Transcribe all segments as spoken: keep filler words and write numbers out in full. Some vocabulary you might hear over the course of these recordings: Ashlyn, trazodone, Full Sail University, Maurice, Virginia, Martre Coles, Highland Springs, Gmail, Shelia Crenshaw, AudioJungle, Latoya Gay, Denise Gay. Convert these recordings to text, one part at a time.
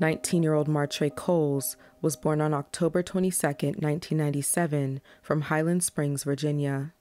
nineteen-year-old Martre Coles was born on October twenty-second, nineteen ninety-seven, from Highland Springs, Virginia.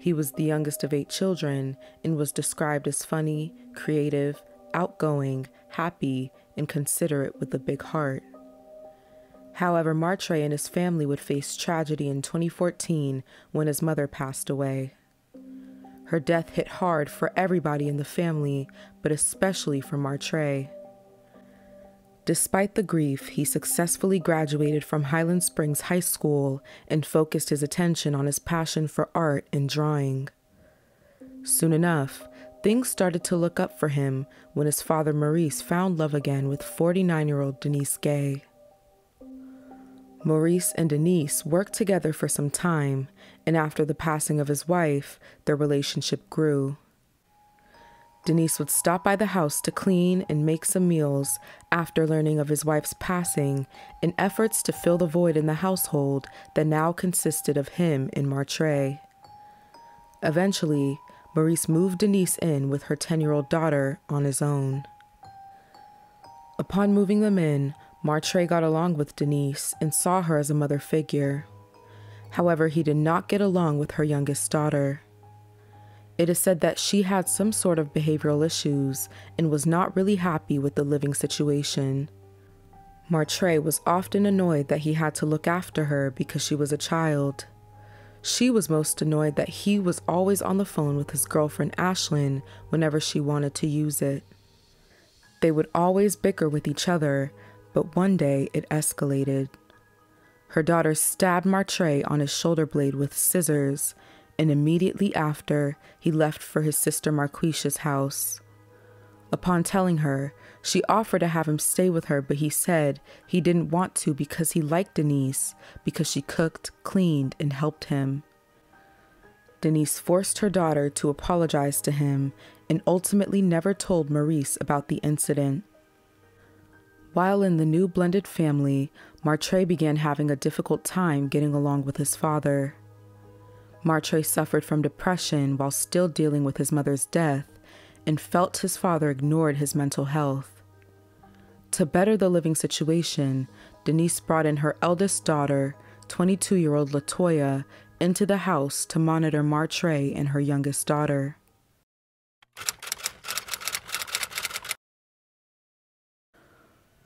He was the youngest of eight children and was described as funny, creative, outgoing, happy, and considerate with a big heart. However, Martre and his family would face tragedy in twenty fourteen when his mother passed away. Her death hit hard for everybody in the family, but especially for Martre. Despite the grief, he successfully graduated from Highland Springs High School and focused his attention on his passion for art and drawing. Soon enough, things started to look up for him when his father Maurice found love again with forty-nine-year-old Denise Gay. Maurice and Denise worked together for some time, and after the passing of his wife, their relationship grew. Denise would stop by the house to clean and make some meals after learning of his wife's passing in efforts to fill the void in the household that now consisted of him and Martre. Eventually, Maurice moved Denise in with her ten-year-old daughter on his own. Upon moving them in, Martre got along with Denise and saw her as a mother figure. However, he did not get along with her youngest daughter. It is said that she had some sort of behavioral issues and was not really happy with the living situation. Martre was often annoyed that he had to look after her because she was a child. She was most annoyed that he was always on the phone with his girlfriend Ashlyn whenever she wanted to use it. They would always bicker with each other, but one day it escalated. Her daughter stabbed Martre on his shoulder blade with scissors, and immediately after, he left for his sister Marquisha's house. Upon telling her, she offered to have him stay with her, but he said he didn't want to because he liked Denise, because she cooked, cleaned, and helped him. Denise forced her daughter to apologize to him and ultimately never told Maurice about the incident. While in the new blended family, Martre began having a difficult time getting along with his father. Martre suffered from depression while still dealing with his mother's death and felt his father ignored his mental health. To better the living situation, Denise brought in her eldest daughter, twenty-two-year-old Latoya, into the house to monitor Martre and her youngest daughter.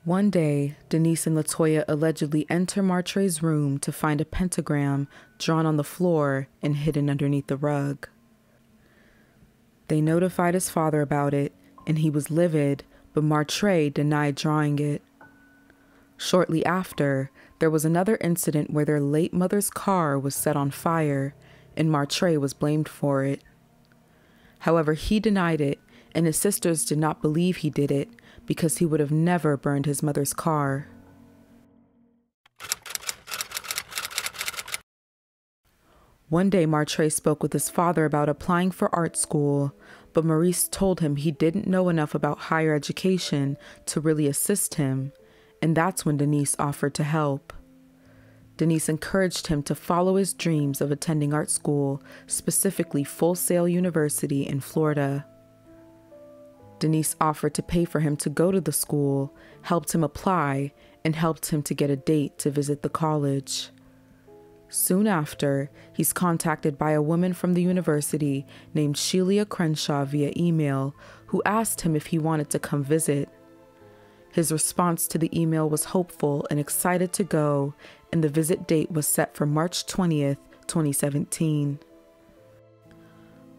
One day, Denise and Latoya allegedly enter Martre's room to find a pentagram drawn on the floor and hidden underneath the rug. They notified his father about it, and he was livid, but Martre denied drawing it. Shortly after, there was another incident where their late mother's car was set on fire, and Martre was blamed for it. However, he denied it, and his sisters did not believe he did it, because he would have never burned his mother's car. One day, Martre spoke with his father about applying for art school, but Maurice told him he didn't know enough about higher education to really assist him, and that's when Denise offered to help. Denise encouraged him to follow his dreams of attending art school, specifically Full Sail University in Florida. Denise offered to pay for him to go to the school, helped him apply, and helped him to get a date to visit the college. Soon after, he's contacted by a woman from the university named Shelia Crenshaw via email, who asked him if he wanted to come visit. His response to the email was hopeful and excited to go, and the visit date was set for March twentieth, twenty seventeen.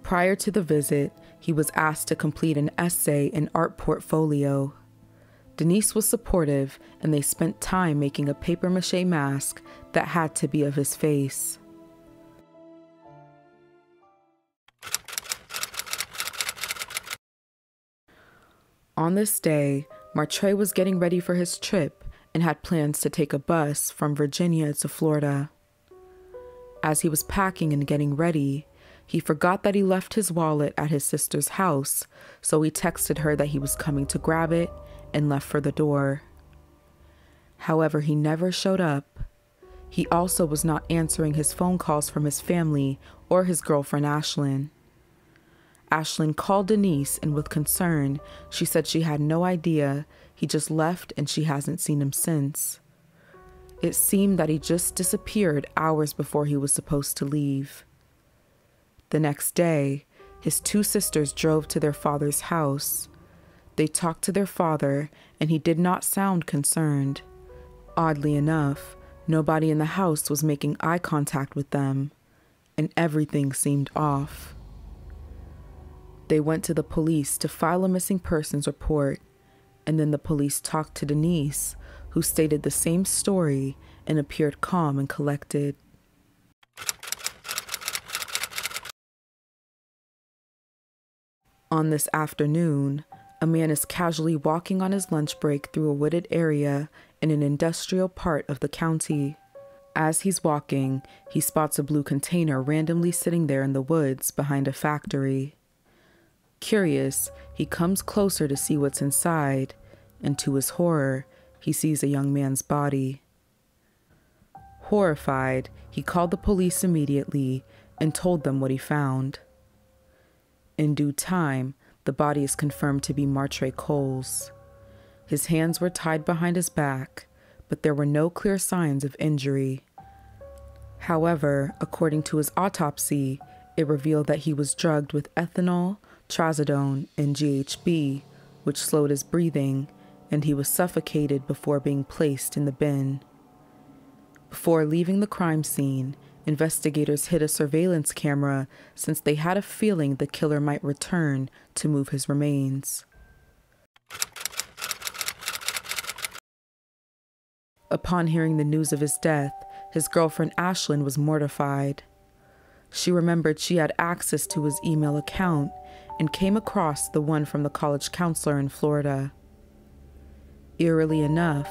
Prior to the visit, he was asked to complete an essay and art portfolio. Denise was supportive, and they spent time making a papier-mâché mask that had to be of his face. On this day, Martre was getting ready for his trip and had plans to take a bus from Virginia to Florida. As he was packing and getting ready, he forgot that he left his wallet at his sister's house, so he texted her that he was coming to grab it and left for the door. However, he never showed up. He also was not answering his phone calls from his family or his girlfriend Ashlyn. Ashlyn called Denise, and with concern, she said she had no idea He just left and she hasn't seen him since. It seemed that he just disappeared hours before he was supposed to leave. The next day, his two sisters drove to their father's house. They talked to their father, and he did not sound concerned. Oddly enough, nobody in the house was making eye contact with them, and everything seemed off. They went to the police to file a missing persons report, and then the police talked to Denise, who stated the same story and appeared calm and collected. On this afternoon, a man is casually walking on his lunch break through a wooded area in an industrial part of the county. As he's walking, he spots a blue container randomly sitting there in the woods behind a factory. Curious, he comes closer to see what's inside, and to his horror, he sees a young man's body. Horrified, he called the police immediately and told them what he found. In due time, the body is confirmed to be Martre Coles. His hands were tied behind his back, but there were no clear signs of injury. However, according to his autopsy, it revealed that he was drugged with ethanol, trazodone, and G H B, which slowed his breathing, and he was suffocated before being placed in the bin. Before leaving the crime scene, investigators hid a surveillance camera since they had a feeling the killer might return to move his remains. Upon hearing the news of his death, his girlfriend Ashlyn was mortified. She remembered she had access to his email account and came across the one from the college counselor in Florida. Eerily enough,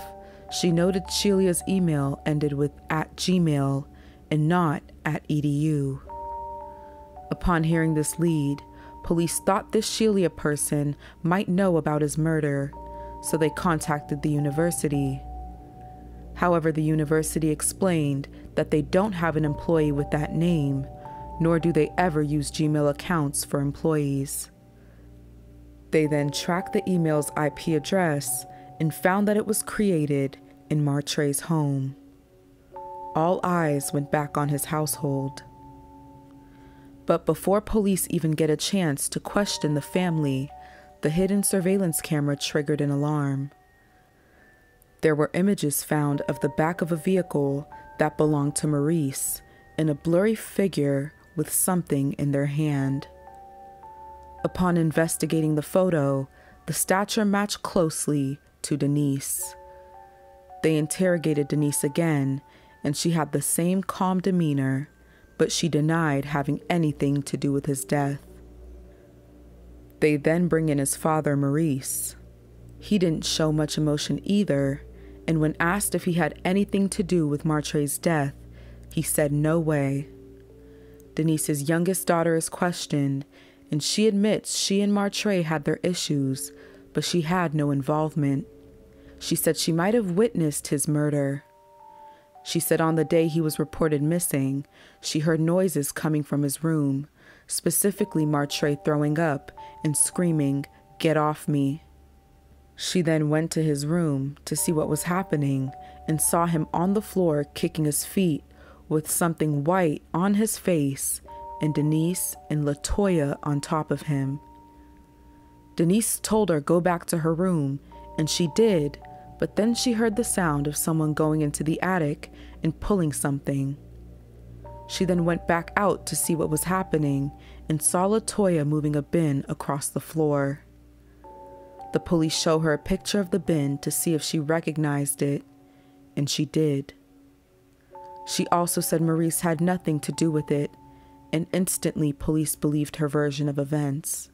she noted Celia's email ended with at gmail dot com and not at E D U. Upon hearing this lead, police thought this Shelia person might know about his murder, so they contacted the university. However, the university explained that they don't have an employee with that name, nor do they ever use Gmail accounts for employees. They then tracked the email's I P address and found that it was created in Martre's home. All eyes went back on his household. But before police even get a chance to question the family, the hidden surveillance camera triggered an alarm. There were images found of the back of a vehicle that belonged to Maurice and a blurry figure with something in their hand. Upon investigating the photo, the stature matched closely to Denise. They interrogated Denise again, and she had the same calm demeanor, but she denied having anything to do with his death. They then bring in his father, Maurice. He didn't show much emotion either, and when asked if he had anything to do with Martre's death, he said no way. Denise's youngest daughter is questioned, and she admits she and Martre had their issues, but she had no involvement. She said she might have witnessed his murder. She said on the day he was reported missing, she heard noises coming from his room, specifically Martre throwing up and screaming, "Get off me." She then went to his room to see what was happening and saw him on the floor kicking his feet with something white on his face and Denise and Latoya on top of him. Denise told her go back to her room, and she did, but then she heard the sound of someone going into the attic and pulling something. She then went back out to see what was happening and saw Latoya moving a bin across the floor. The police show her a picture of the bin to see if she recognized it, and she did. She also said Maurice had nothing to do with it, and instantly police believed her version of events.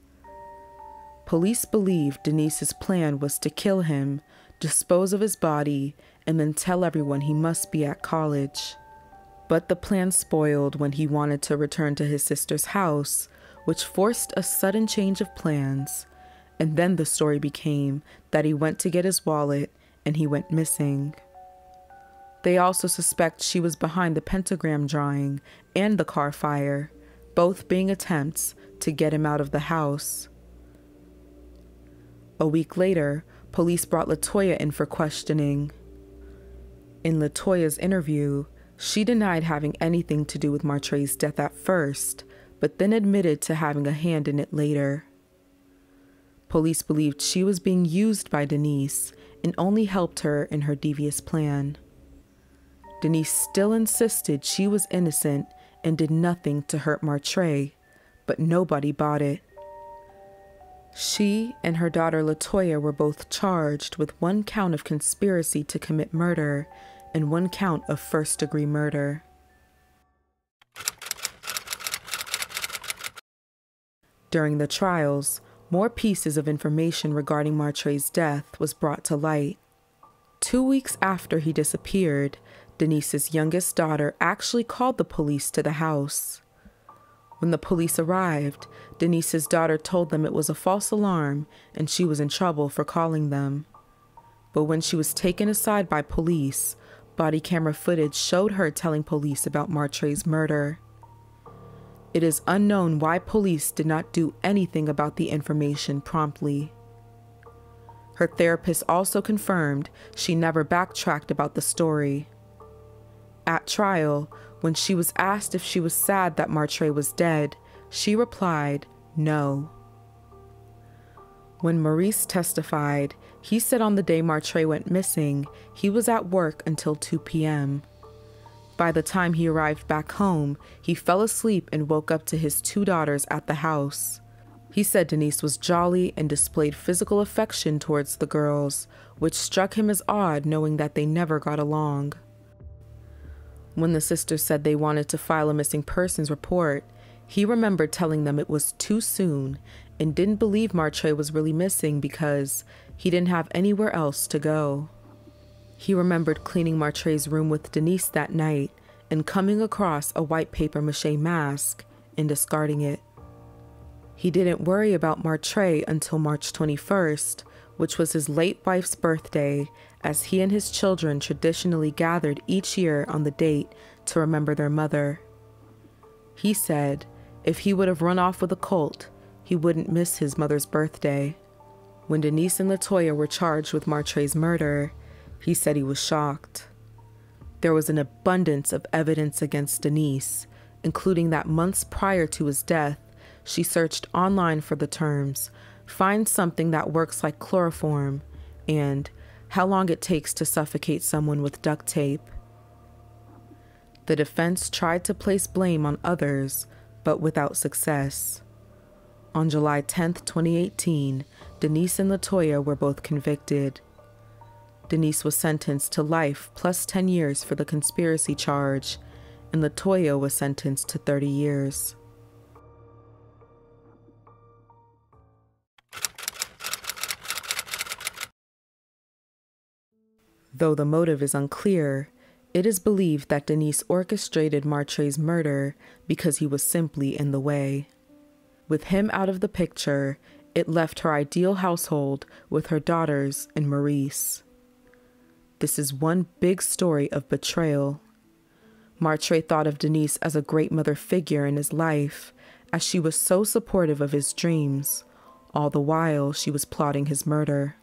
Police believed Denise's plan was to kill him, dispose of his body, and then tell everyone he must be at college. But the plan spoiled when he wanted to return to his sister's house, which forced a sudden change of plans, and then the story became that he went to get his wallet and he went missing. They also suspect she was behind the pentagram drawing and the car fire, both being attempts to get him out of the house. A week later, Police brought Latoya in for questioning. In Latoya's interview, she denied having anything to do with Martre's death at first, but then admitted to having a hand in it later. Police believed she was being used by Denise and only helped her in her devious plan. Denise still insisted she was innocent and did nothing to hurt Martre, but nobody bought it. She and her daughter Latoya were both charged with one count of conspiracy to commit murder and one count of first-degree murder. During the trials, more pieces of information regarding Martre's death was brought to light. Two weeks after he disappeared, Denise's youngest daughter actually called the police to the house. When the police arrived, Denise's daughter told them it was a false alarm and she was in trouble for calling them. But when she was taken aside by police, body camera footage showed her telling police about Martre's murder. It is unknown why police did not do anything about the information promptly. Her therapist also confirmed she never backtracked about the story. At trial, when she was asked if she was sad that Martre was dead, she replied, no. When Maurice testified, he said on the day Martre went missing, he was at work until two p m By the time he arrived back home, he fell asleep and woke up to his two daughters at the house. He said Denise was jolly and displayed physical affection towards the girls, which struck him as odd knowing that they never got along. When the sisters said they wanted to file a missing persons report, he remembered telling them it was too soon and didn't believe Martre was really missing because he didn't have anywhere else to go. He remembered cleaning Martre's room with Denise that night and coming across a white papier-mâché mask and discarding it. He didn't worry about Martre until March twenty-first, which was his late wife's birthday, as he and his children traditionally gathered each year on the date to remember their mother. He said if he would have run off with a colt, he wouldn't miss his mother's birthday. When Denise and Latoya were charged with Martre's murder, he said he was shocked. There was an abundance of evidence against Denise, including that months prior to his death, she searched online for the terms, find something that works like chloroform, and how long it takes to suffocate someone with duct tape. The defense tried to place blame on others, but without success. On July tenth, twenty eighteen, Denise and Latoya were both convicted. Denise was sentenced to life plus ten years for the conspiracy charge, and Latoya was sentenced to thirty years. Though the motive is unclear, it is believed that Denise orchestrated Martre's murder because he was simply in the way. With him out of the picture, it left her ideal household with her daughters and Maurice. This is one big story of betrayal. Martre thought of Denise as a great mother figure in his life, as she was so supportive of his dreams. All the while, she was plotting his murder.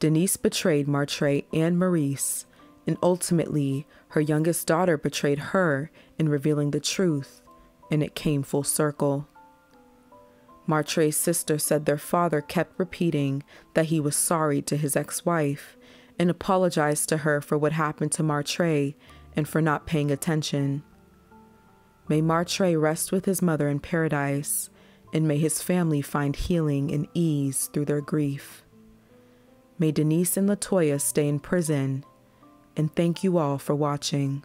Denise betrayed Martre and Maurice, and ultimately, her youngest daughter betrayed her in revealing the truth, and it came full circle. Martre's sister said their father kept repeating that he was sorry to his ex-wife, and apologized to her for what happened to Martre and for not paying attention. May Martre rest with his mother in paradise, and may his family find healing and ease through their grief. May Denise and Latoya stay in prison, and thank you all for watching.